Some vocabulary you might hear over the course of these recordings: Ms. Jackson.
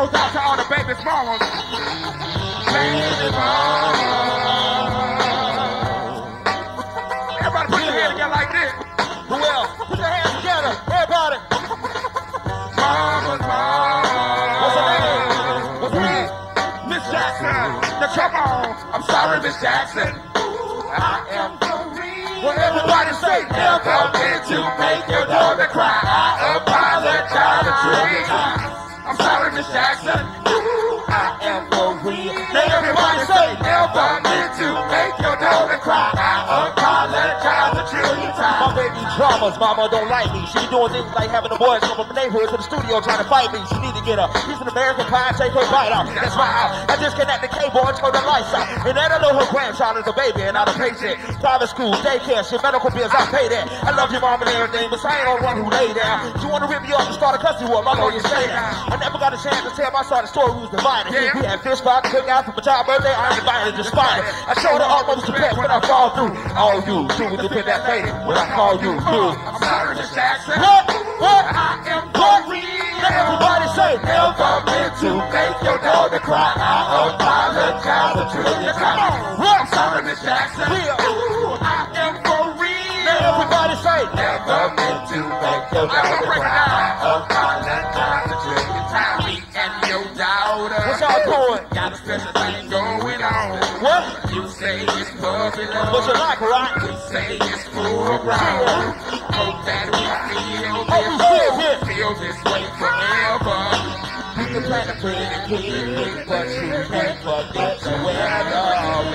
goes out to all the baby mamas. Baby mama. Everybody put your hand together like this. Who else? Put your hands together. Everybody. Mama's mama. What's her name? What's her name? Ms. Jackson. Now come on. I'm sorry, Ms. Jackson. I am the reason. Well, everybody say, if I did you make your daughter cry, I apologize a trillion times. I'm sorry, Ms. Jackson. I am the reason. Now everybody say, if I did you make your daughter cry, I apologize a trillion times. My baby dramas, mama don't like me. She doing things like having the boys come from the neighborhood to the studio trying to fight me. She need to get a piece of American pie and take her bite out. That's why I disconnect the cable and turn the lights out. And I don't know her grandchild is a baby and I don't pay shit. Private school, daycare, shit, medical bills, I pay that. I love your mom and everything, but I ain't no one who lay down. She wanna rip me up and start a custody war, I know you say that. I never got a chance to tell my side of the story, who's divided. Yeah. We had fish box, cookouts for my child's birthday, I ain't invited, just fired. I showed her all my respect when I fall through. All you do is defend that lady when I call you, dude. I'm sorry, Ms. Jackson. What? I am sorry. Let everybody say, if I meant to make your daughter cry, I apologize a trillion times. I'm sorry, Ms. Jackson. I am sorry. Let everybody say, if I meant to make your daughter cry, I apologize a trillion times. Me and your daughter. What y'all doing? Got a special thing going on. What? You say it's puppy love. But you like, right? You say it's full ground. Hope that we feel this way forever. You can plan a pretty kid, but you can't forget to wear love.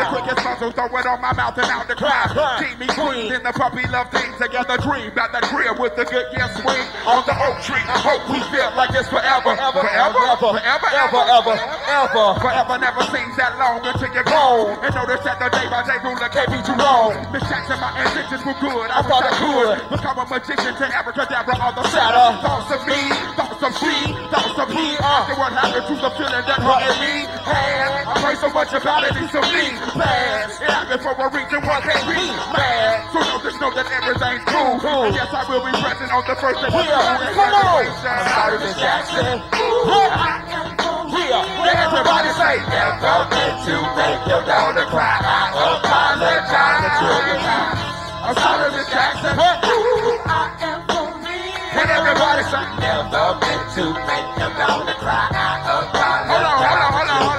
The quickest muscles throw it on my mouth and out the crowd. Keep me clean in the puppy love thing together. Dream about the grill with the good year swing on the oak tree. I hope we feel like this forever. Forever, forever, ever, ever, ever. Forever never seems that long until you're gone. And notice that the day by day ruler can't be too long. Ms. Jackson, my intentions were good. I thought I could become a magician to abracadabra on the shadow. Thoughts of me, thoughts of she, thoughts of me. After what happened to the feeling that her and me had. I pray so much about it, it's a me. Fast. It happened for a reason, one can't be mad. So don't just know that everything's cool. And yes, I will be present on the first day. Come on! I'm sorry, Ms. Jackson. I am here. Let everybody say, never meant to make your daughter cry. I apologize a trillion times. I'm sorry, Ms. Jackson. I am for me. Let everybody say, never meant to make your daughter cry. I apologize. Hold on.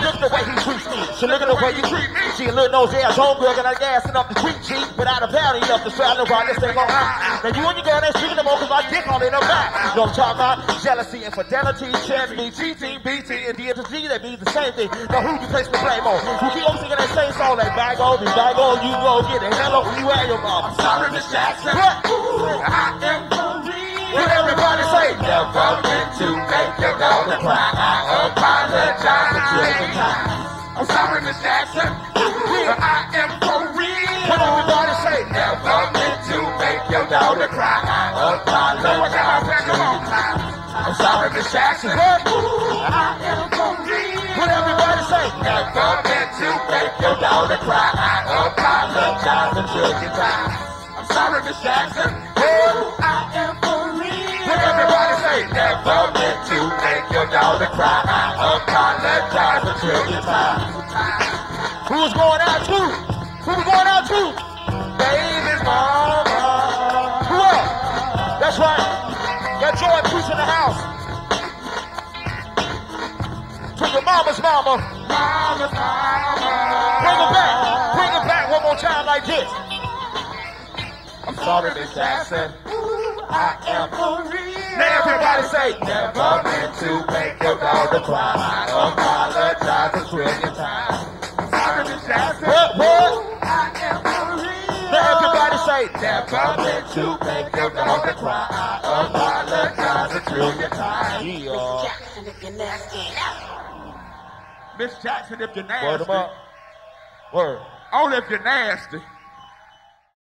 Look the way he treats me. So look at the way you treat me. She a little nose ass homegirl got her gas and up the street cheap, without a pound enough to straddle about this thing on high. Now you and your girl ain't speaking no more cause I dick on in her back. You know what I'm talking about? Jealousy, infidelity, chastity, GT, BT, and D to G, that means the same thing. Now who you place the blame on? You keep on singing that same song, like bag on, you go get it. Hello, you at your mom. I'm sorry, Ms. Jackson. What? I am free. Will everybody say, never meant to make your daughter cry. I apologize a trillion times. I'm sorry, Ms. Jackson. I am for real. What everybody say? Never meant to make your daughter cry. I apologize. Come on. I'm sorry, Ms. Jackson. I am for real. What everybody say? Never meant to make your daughter cry. I apologize a trillion times. I'm sorry, Ms. Jackson. I am for real. What everybody say? Never meant to make your daughter cry. I apologize a trillion times. Who's going out to? Who we going out to? Baby's mama. Who else? That's right. Got Joy preaching in the house. To your mama's mama. Mama's mama. Bring her back. Bring her back one more time like this. I'm sorry, Ms. Jackson. I am for real. Now everybody say, never meant to make your daughter cry. I apologize a trillion times. Never meant to make your daughter cry. I apologize a trillion times. Ms. Jackson, if you're nasty. Ms. Jackson, if you're nasty. Word. Only if you're nasty.